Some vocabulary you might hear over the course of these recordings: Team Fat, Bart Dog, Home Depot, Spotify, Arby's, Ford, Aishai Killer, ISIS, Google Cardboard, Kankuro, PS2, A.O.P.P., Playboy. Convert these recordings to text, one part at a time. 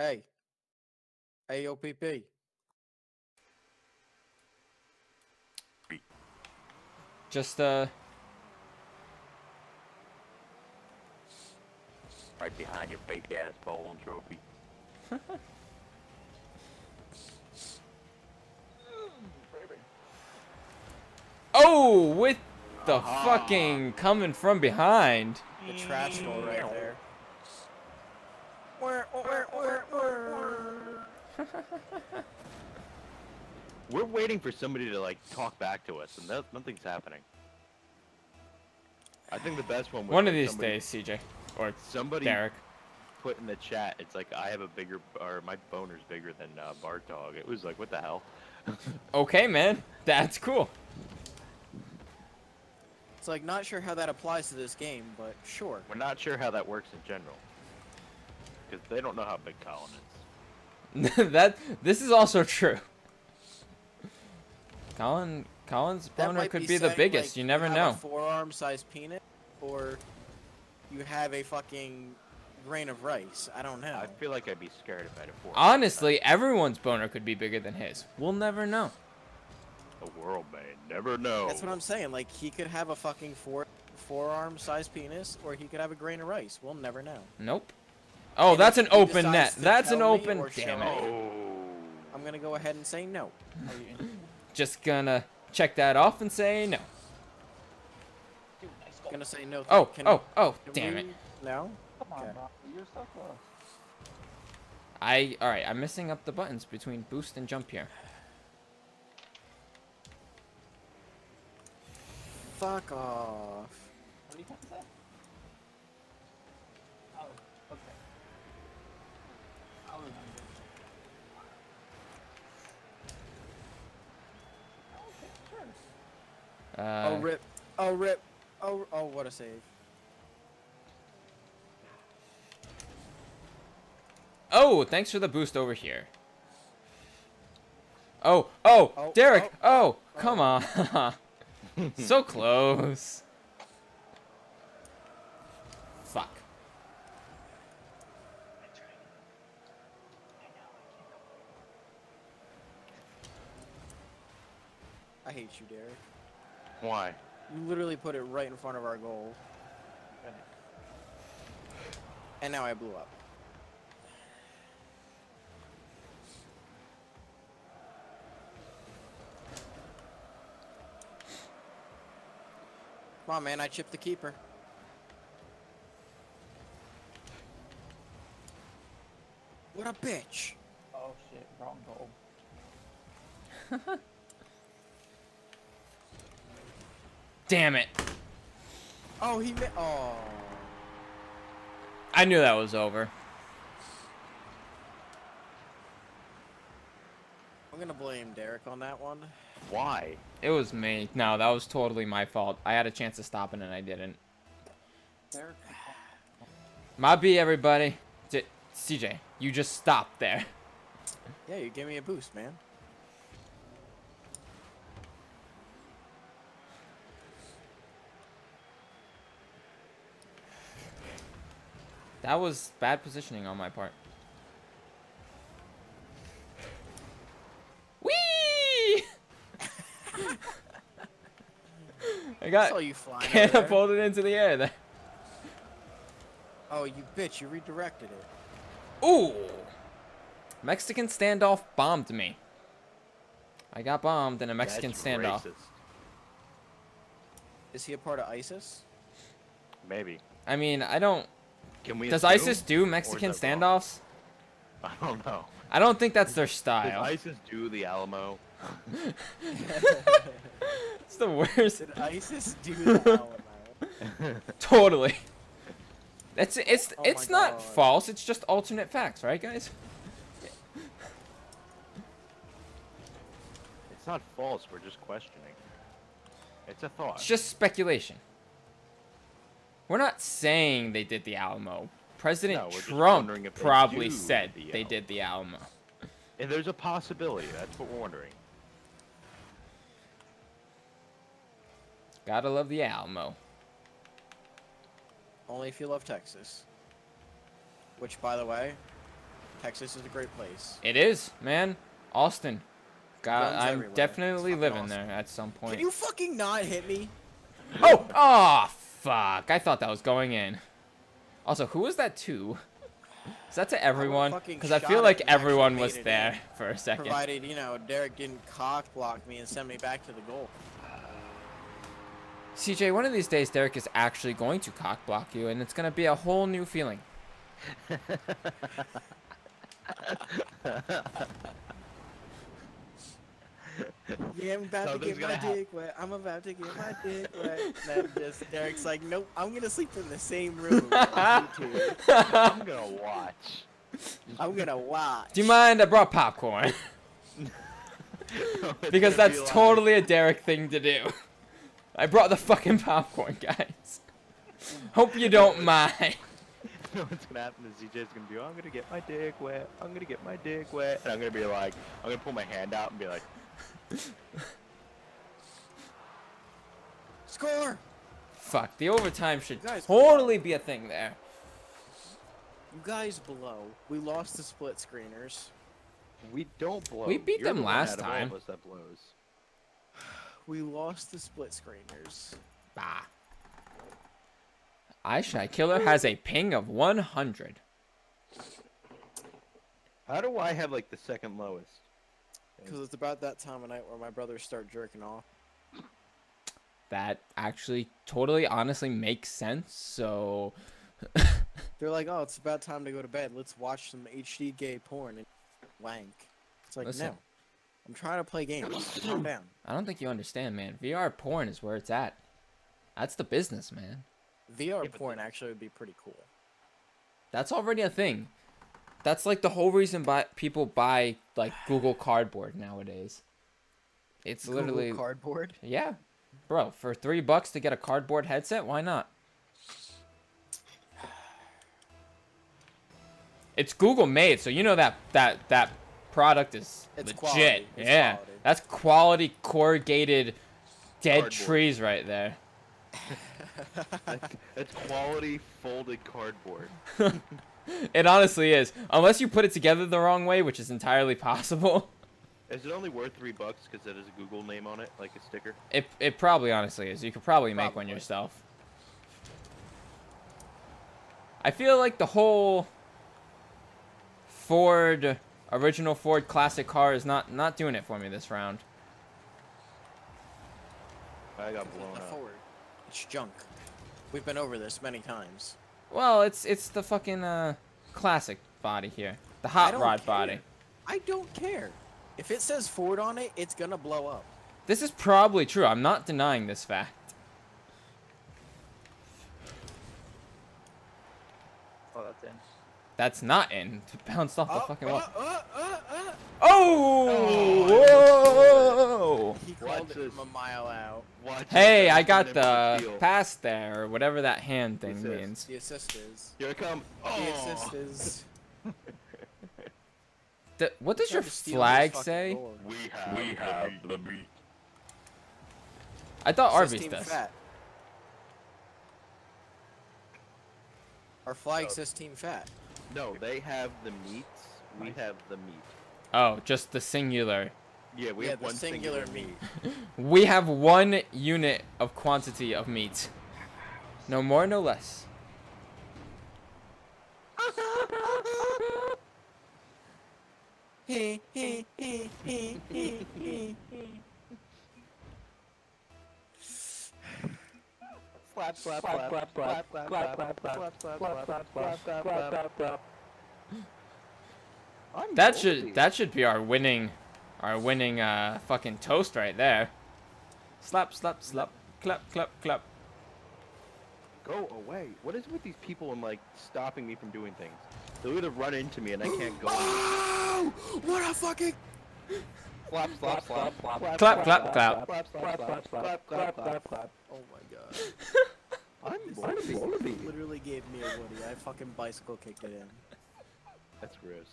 Hey. A.O.P.P. Just, right behind your fake ass ball and trophy. Oh, with the fucking coming from behind. The trash hole right there. We're waiting for somebody to like talk back to us, and nothing's happening. I think the best one. One of these days, CJ, or somebody, Derek, put in the chat. It's like I have a bigger, or my boner's bigger than Bart Dog. It was like, what the hell? Okay, man, that's cool. It's like not sure how that applies to this game, but sure. We're not sure how that works in general, because they don't know how big Colin is. This is also true. Colin's boner could be the biggest. Like, you never know. A forearm-sized penis, or you have a fucking grain of rice. I don't know. I feel like I'd be scared if I had a forearm. Honestly, everyone's boner could be bigger than his. We'll never know. The world may never know. That's what I'm saying. Like, he could have a fucking forearm-sized penis, or he could have a grain of rice. We'll never know. Nope. Oh, and that's an open net. That's an open. Damn it. I'm gonna go ahead and say no. Just gonna check that off and say no. Dude, nice goal. Gonna say no. Oh, damn it. No? Come on, Bob. You're so close. Alright, I'm messing up the buttons between boost and jump here. Fuck off. What do you have to say? Oh, okay. I'll remember. Oh rip! Oh rip! Oh what a save! Oh, thanks for the boost over here. Oh Derek! Oh, come on! So close. Fuck. I hate you, Derek. Why? You literally put it right in front of our goal. And now I blew up. Come on, man, I chipped the keeper. What a bitch! Oh shit, wrong goal. Damn it. Oh, he missed. Oh. I knew that was over. I'm going to blame Derek on that one. Why? It was me. No, that was totally my fault. I had a chance to stop it and I didn't. Derek. My B, everybody. CJ, you just stopped there. Yeah, you gave me a boost, man. That was bad positioning on my part. Whee! I catapulted into the air there. Oh, you bitch, you redirected it. Ooh! Mexican standoff bombed me. I got bombed in a Mexican standoff. Racist. Is he a part of ISIS? Maybe. I mean, I don't... Does ISIS do Mexican standoffs? I don't know. I don't think that's their style. Does ISIS do the Alamo? It's the worst. Did ISIS do the Alamo? Totally. That's it's not false. It's just alternate facts, right, guys? It's not false. We're just questioning. It's a thought. It's just speculation. We're not saying they did the Alamo. President Trump probably said they did the Alamo. And there's a possibility. That's what we're wondering. Gotta love the Alamo. Only if you love Texas. Which, by the way, Texas is a great place. It is, man. Austin. God, I'm everywhere. Definitely living Austin. There at some point. Can you fucking not hit me? Oh! Oh, fuck. I thought that was going in. Also, who was that to? Is that to everyone? Because I feel like everyone was there for a second. Provided, you know, Derek didn't cock block me and send me back to the goal. CJ, one of these days, Derek is actually going to cock block you, and it's going to be a whole new feeling. Yeah, I'm about to get my dick wet. I'm about to get my dick wet. And I'm just, Derek's like, nope, I'm gonna sleep in the same room. I'm gonna watch. I'm gonna watch. Do you mind? I brought popcorn. Because that's totally a Derek thing to do. I brought the fucking popcorn, guys. Hope you don't mind. What's gonna happen is CJ's gonna be, oh, I'm gonna get my dick wet. I'm gonna get my dick wet. And I'm gonna be like, I'm gonna pull my hand out and be like, score! Fuck, the overtime should totally be a thing there. You guys blow. We lost the split screeners. We don't blow. We beat them last time. That blows. We lost the split screeners. Bah. Aishai Killer has a ping of 100. How do I have like the second lowest? Because it's about that time of night where my brothers start jerking off. That actually totally honestly makes sense, so... They're like, oh, it's about time to go to bed. Let's watch some HD gay porn and wank. It's like, listen, no. I'm trying to play games. Calm down. I don't think you understand, man. VR porn is where it's at. That's the business, man. VR porn actually would be pretty cool. That's already a thing. That's like the whole reason people buy like Google Cardboard nowadays. It's literally Google Cardboard. Yeah, bro, for $3 to get a cardboard headset, why not? It's Google made, so you know that product is legit. Quality. Yeah, quality. That's quality corrugated dead cardboard. Trees right there. That's quality folded cardboard. It honestly is, unless you put it together the wrong way, which is entirely possible. Is it only worth $3 because it has a Google name on it, like a sticker? It probably honestly is. You could probably make one yourself. I feel like the whole Ford, original Ford classic car is not doing it for me this round. I got blown up. Ford. It's junk. We've been over this many times. Well, it's the fucking classic body here, the hot rod body. I don't care. If it says Ford on it, it's gonna blow up. This is probably true. I'm not denying this fact. Oh, that's in. That's not in. It bounced off the fucking wall. Oh! Whoa! He called it from a mile out. Hey, I got the pass there, or whatever that hand thing means. The assist is. Here it comes. Oh. The assist is. What does your flag say? We have the beat. I thought Arby's does. Our flag says Team Fat. No, they have the meats. We have the meat. Oh, just the singular. Yeah, we have one singular meat. We have one unit of quantity of meat. No more, no less. Slap, slap, slap, slap, slap, slap, slap, slap. That should be our winning fucking toast right there. Slap, slap, slap, clap, clap, clap. Go away. What is with these people and like stopping me from doing things? They're gonna run into me and I can't go. Oh, what a fucking slap, slap, slap, slap, clap, clap, clap, clap, clap, clap, clap, clap. Oh my god. I'm literally gave me a Woody. I fucking bicycle kicked it in. That's gross.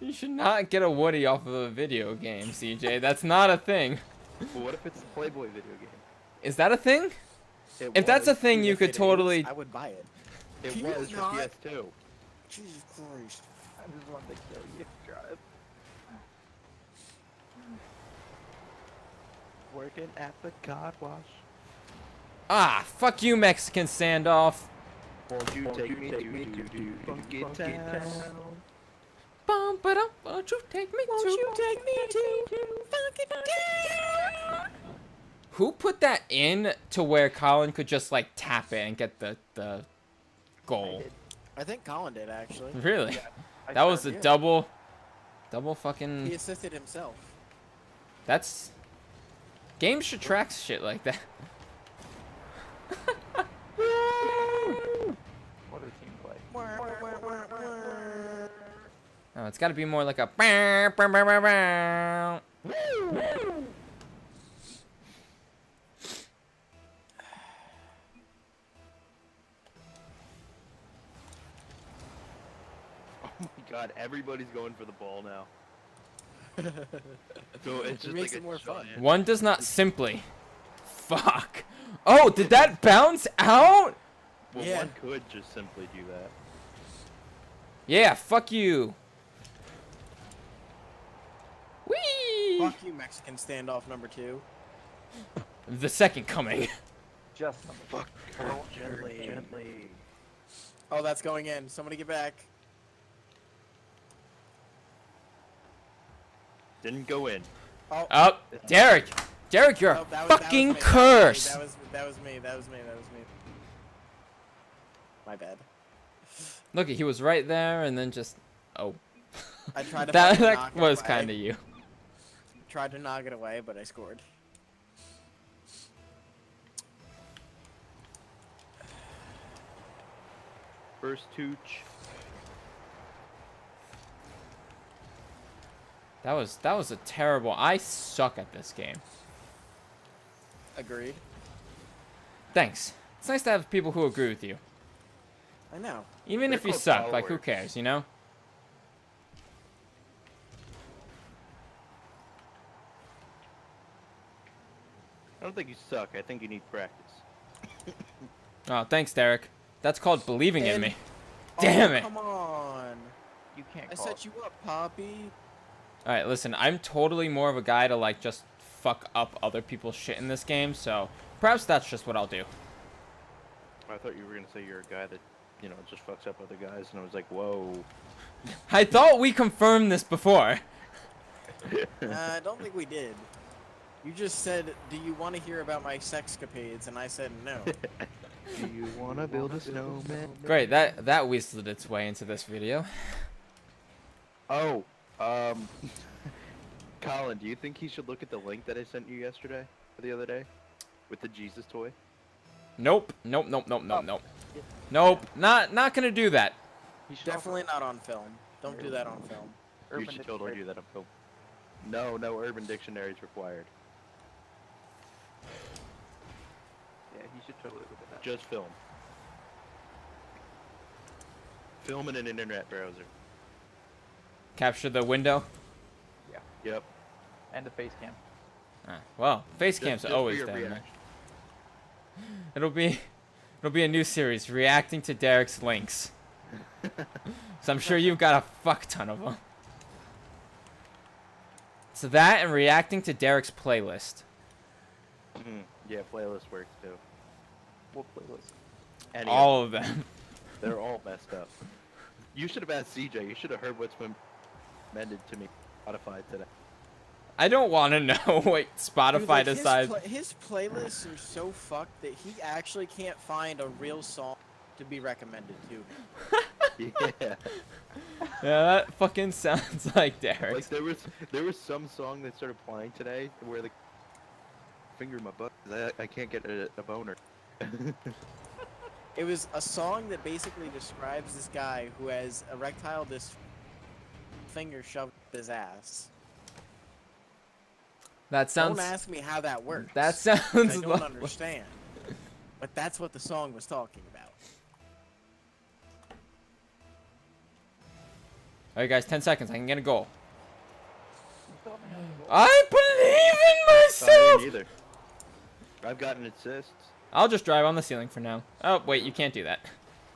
You should not get a Woody off of a video game, CJ. That's not a thing. Well, what if it's a Playboy video game? Is that a thing? If that's a thing, you could totally... I would buy it. It was for PS2. Jesus Christ. I just wanted to kill you, drive. Working at the car wash. Ah, fuck you, Mexican standoff. Won't you take me to funky town? Bum ba dum, won't you take me to funky town? Who put that in to where Colin could just like tap it and get the goal? I think Colin did actually. Really? Yeah, that was a double fucking. He assisted himself. That's. Games should track shit like that. What a team play. Oh, it's got to be more like a. God, everybody's going for the ball now. So it's just like it more fun. One does not simply. Fuck. Oh, did that bounce out? Well, yeah. One could just simply do that. Yeah, fuck you. Whee! Fuck you, Mexican standoff number 2. The second coming. Just the fuck. Oh, gently. Oh, that's going in. Somebody get back. Didn't go in. Oh, oh Derek! Derek, you're a fucking curse! That was me. My bad. Look, he was right there and then just... Oh. I tried to that was kind of you. Tried to knock it away, but I scored. First tooch. That was a terrible. I suck at this game. Agreed. Thanks. It's nice to have people who agree with you. I know. Even if you suck, like who cares, you know? I don't think you suck. I think you need practice. Oh, thanks, Derek. That's called believing in me. Damn it. Come on. You can't. I set you up, Poppy. Alright, listen, I'm totally more of a guy to, like, just fuck up other people's shit in this game, so perhaps that's just what I'll do. I thought you were going to say you're a guy that, you know, just fucks up other guys, and I was like, whoa. I thought we confirmed this before. I don't think we did. You just said, do you want to hear about my sexcapades? And I said no. Do you want to build a snowman? Great, that weaseled its way into this video. Oh. Colin, do you think he should look at the link that I sent you yesterday or the other day with the Jesus toy? Nope. Not gonna do that. Definitely not on film. Don't do that on film. You should totally do that on film. No, Urban Dictionary is required. Yeah, he should totally look at that. Just film. Film in an internet browser. Capture the window? Yeah. Yep. And the face cam. Well, face cams are always there. It'll be a new series, reacting to Derek's links. So I'm sure you've got a fuck ton of them. So that and reacting to Derek's playlist. Yeah, playlist works too. What playlist? Any all of them. They're all messed up. You should have asked CJ. You should have heard what's been mended to me Spotify today. I don't want to know what Spotify dude, like decides. His playlists are so fucked that he actually can't find a real song to be recommended to. Yeah, that fucking sounds like Derek. Like there was some song that started playing today where the finger in my butt. I can't get a boner. It was a song that basically describes this guy who has erectile dysfunction. Finger shoved up his ass. That sounds. Don't ask me how that works. That sounds. I don't understand. But that's what the song was talking about. All right, guys, 10 seconds. I can get a goal. I believe in myself. Me neither. I've gotten assists. I'll just drive on the ceiling for now. Oh wait, you can't do that.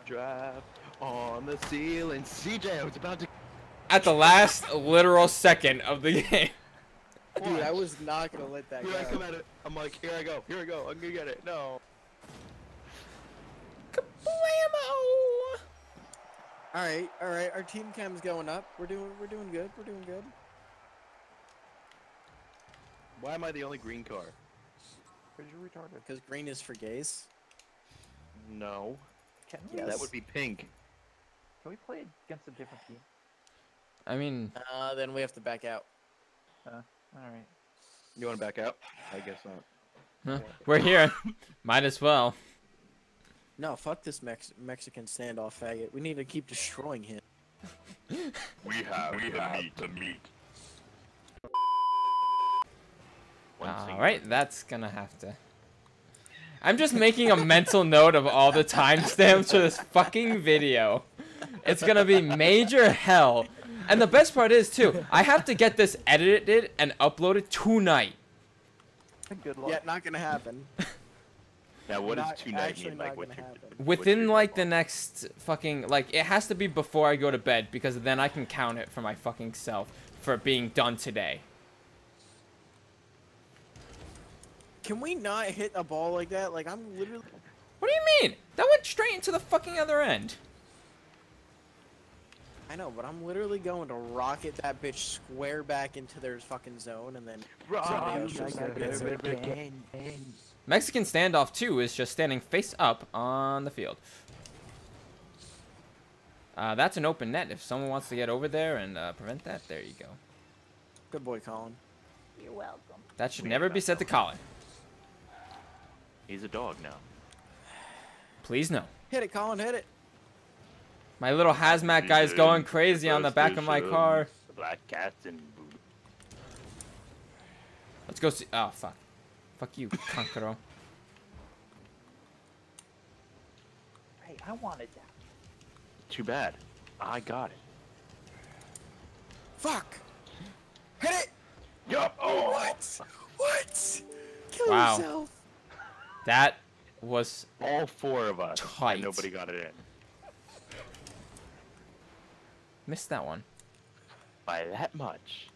Drive. on the ceiling. CJ was about to. At the last literal second of the game. Dude, I was not gonna let that go. I come at it. I'm like, here I go, I'm gonna get it. No. Kablammo! Alright, our team cam's going up. We're doing good. Why am I the only green car? Because you're retarded. Because green is for gays. No. Yes. That would be pink. Can we play against a different team? I mean... then we have to back out. Alright. You want to back out? I guess not. Huh? We're here. Might as well. No, fuck this Mexican standoff faggot. We need to keep destroying him. we have the meat. Alright, that's gonna have to... I'm just making a mental note of all the timestamps for this fucking video. It's gonna be major hell. And the best part is, too, I have to get this edited and uploaded tonight. Good luck. Yeah, not gonna happen. Now, what does tonight mean? Like, within, like, the next fucking... Like, it has to be before I go to bed, because then I can count it for my fucking self for being done today. Can we not hit a ball like that? Like, I'm literally... What do you mean? That went straight into the fucking other end. I know, but I'm literally going to rocket that bitch square back into their fucking zone, and then... Mexican standoff 2 is just standing face up on the field. That's an open net. If someone wants to get over there and prevent that, there you go. Good boy, Colin. You're welcome. That should never be said to Colin. He's a dog now. Please no. Hit it, Colin. Hit it. My little hazmat guy's going crazy on the back of my car. Black cat and boot. Let's go see. Oh, fuck. Fuck you, Kankuro. Hey, I wanted that. Too bad. I got it. Fuck. Hit it. Yup. Oh. What? What? Kill yourself. That was all four of us. Tight. And nobody got it in. Missed that one. By that much.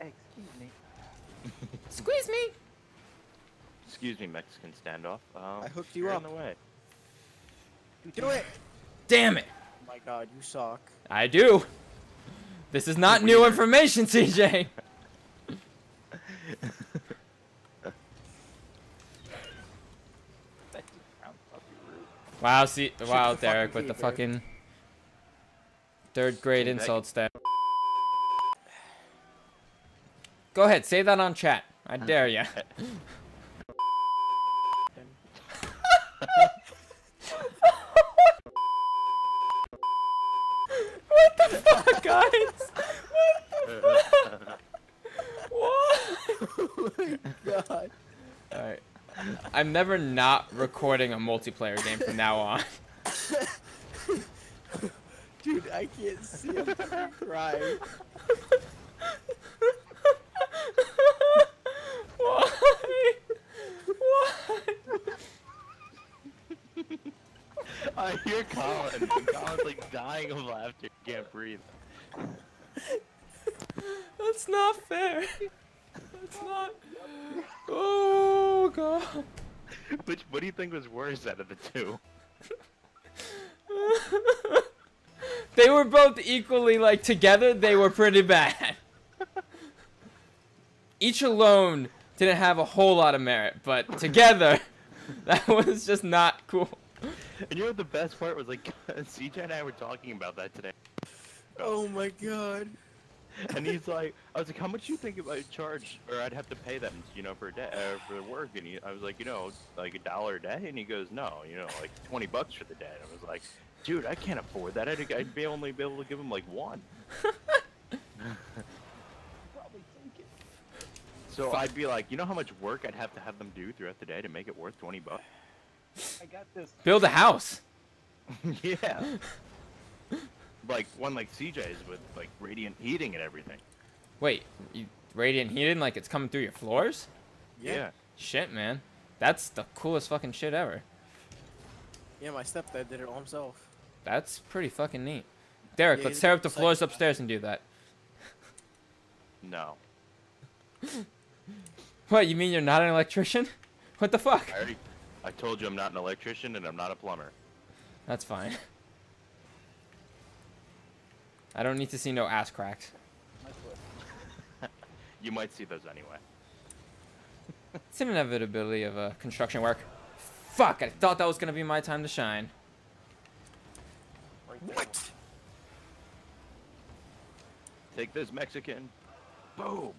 Excuse me. Squeeze me! Excuse me, Mexican standoff. I hooked you up. On the way. Do it! Damn it! Oh my god, you suck. I do! This is not new information, CJ! Wow, see, wow, Derek with the fucking third grade insults there. Go ahead, say that on chat. I dare ya. What the fuck, guys? What the fuck? What? Oh my god. Alright. I'm never not recording a multiplayer game from now on. Dude, I can't see him crying. Why? Why? I hear Colin. Colin's like dying of laughter. He can't breathe. That's not fair. That's not. Oh god. Which? What do you think was worse out of the two? They were both equally like together. They were pretty bad. Each alone didn't have a whole lot of merit, but together, that was just not cool. And you know what the best part was? Like CJ and I were talking about that today. Oh my god. And he's like, I was like, how much do you think if I charge, or I'd have to pay them, you know, for a day, for work? And I was like, you know, like $1 a day? And he goes, no, you know, like 20 bucks for the day. And I was like, dude, I can't afford that. I'd be only be able to give him like one. So I'd be like, you know how much work I'd have to have them do throughout the day to make it worth 20 bucks? I got this. Build a house. Yeah. Like one like CJ's with like radiant heating and everything. Wait, you, radiant heating like it's coming through your floors? Yeah. Shit, man. That's the coolest fucking shit ever. Yeah, my stepdad did it all himself. That's pretty fucking neat. Derek, yeah, let's tear up the floors upstairs and do that. No. What, you mean you're not an electrician? What the fuck? I told you I'm not an electrician and I'm not a plumber. That's fine. I don't need to see no ass cracks. You might see those anyway. It's an inevitability of construction work. Fuck, I thought that was going to be my time to shine. What? Take this, Mexican. Boom.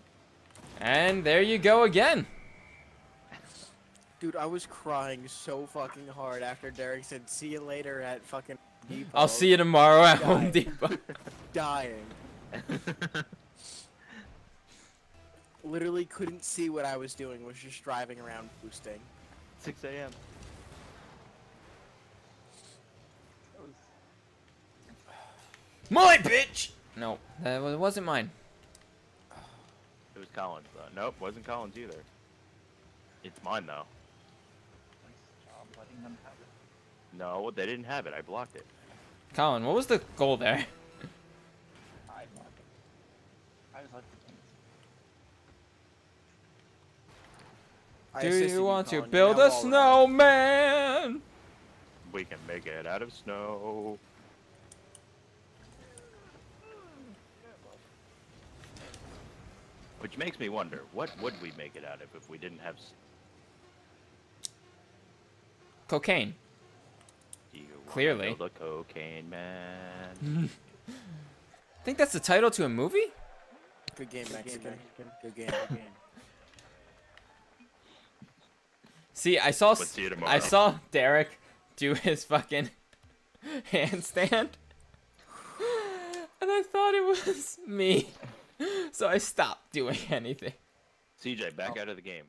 And there you go again. Dude, I was crying so fucking hard after Derek said, see you later at fucking Depot. I'll see you tomorrow at Home Depot. Dying. Literally couldn't see what I was doing, was just driving around boosting. 6 a.m. My bitch! No, that wasn't mine. It was Colin's, though. Nope, wasn't Colin's either. It's mine, though. Nice job letting them have it. No, they didn't have it. I blocked it. Colin, what was the goal there? I blocked it. I was like, do you want to build a snowman? We can make it out of snow. Which makes me wonder, what would we make it out of if we didn't have... cocaine. Do you clearly. Want to build a cocaine man? I think that's the title to a movie? Good game, Mexican. Good game, good game. See, I saw Derek do his fucking handstand, and I thought it was me, so I stopped doing anything. CJ, back out of the game.